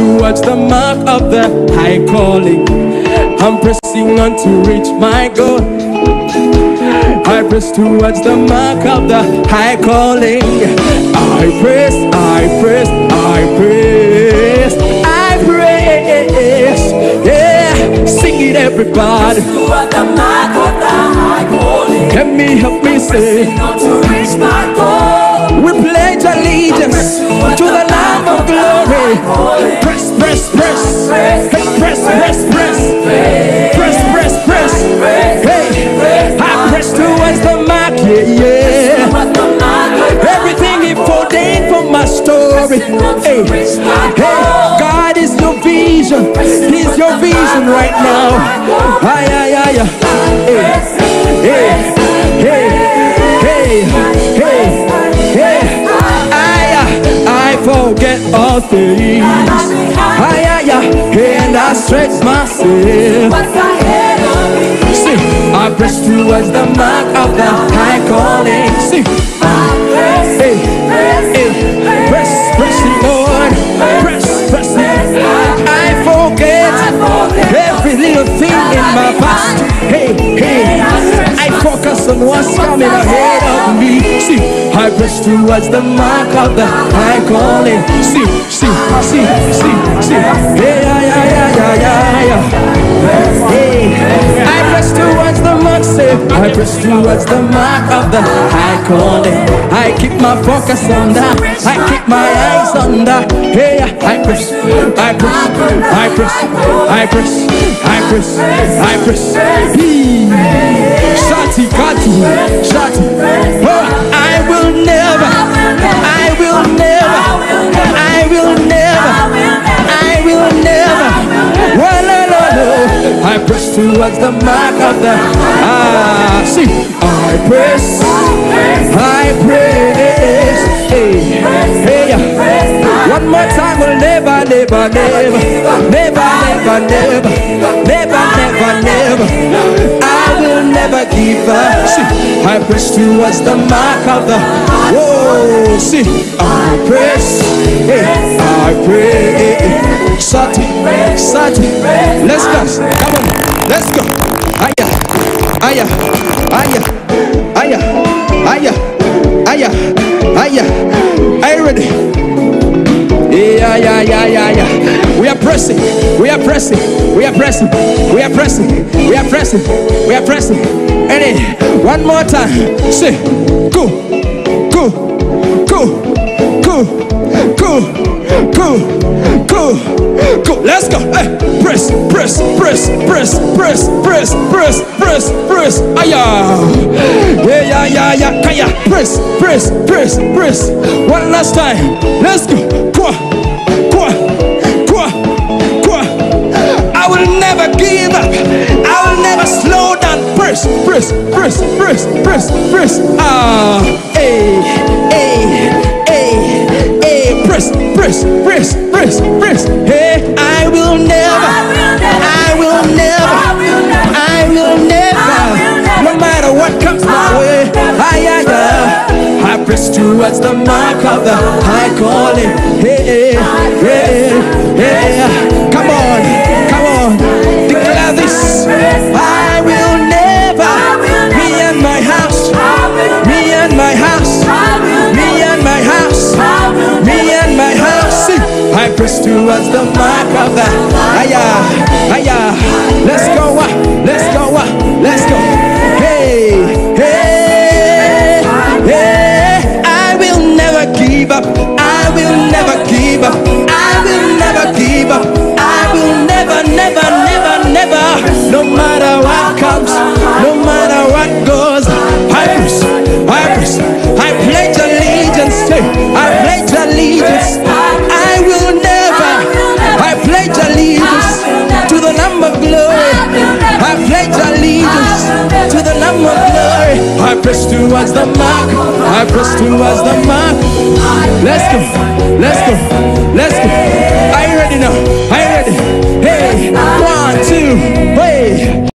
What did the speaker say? towards the mark of the high calling. I'm pressing on to reach my goal. I press towards the mark of the high calling. I press, I press, I press, I press. Yeah, sing it everybody. Towards the mark of the high calling. Let me help me say. Pressing on to reach my goal. We pledge allegiance to the Lamb of glory. Press, press, press. Hey, press, press, press. Press, press, press. Hey, I press towards the mark, yeah, yeah. Everything He ordained for my story. Hey, God is your vision. He's your vision right now. Ay, ay, ay, ay. Hey, hey, hey, hey. I forget all things. And I stretch myself. See, I press towards the mark of the high calling. See, press, pressing on, press, pressing. I forget every little thing in my past. I focus on what's coming ahead of me. See, I press towards the mark of the high calling. See, see, see, see, see. I press towards the mark, say. I press towards the mark of the high calling. I keep my focus on that. I keep my eyes on that. Hey, I press, I press, I press, I press, I press, I press. Shati, kati, shati. I will never, I will never, I will never, I will never. Well, no. I press towards the mark of the. See, I press, I press. Hey, hey. One more time, we'll never, never, never, never, never, never, never, never, never. Never give up. See, I press towards the mark of the. Whoa, see, I press, hey, I press. Sati, sati. Let's go, come on, let's go. Aya, aya, aya, aya, aya, aya, aya. Are you ready? Yeah, yeah, yeah, yeah, yeah. We are pressing, we are pressing, we are pressing, we are pressing, we are pressing, we are pressing. And then one more time, say, go, go, go, go, go, go, go, go. Let's go. Press, press, press, press, press, press, press, press, press. Aya, yeah, yeah, yeah, kaya. Press, press, press, press. One last time. Let's go. Go. I will never give up. I will never slow down. Press, press, press, press, press, press. Hey, hey, hey, hey. Press, press, press, press, press. Hey, I will never. I will never. I will never. No matter what comes my way. I press towards the mark of the high calling. Hey, hey, hey. Come on. Declare this. I will never. Me and my house. Me and my house. Me and my house. Me and my house. I press towards the mark of the. Aya, aya. Let's go. Let's go. Let's go. Hey, hey, hey. I will never give up. I will never give up. I will never give up. I will never, never, never, never. No matter what comes, no matter what goes. I press, I press. I pledge allegiance. I pledge allegiance. I will never. I pledge allegiance to the Lamb of glory. I pledge allegiance to the Lamb of glory. I press towards the mark. I press towards the mark. Let's go. Let's go. Let's go. Are you ready now? Are you ready? Hey, 1, 2, hey.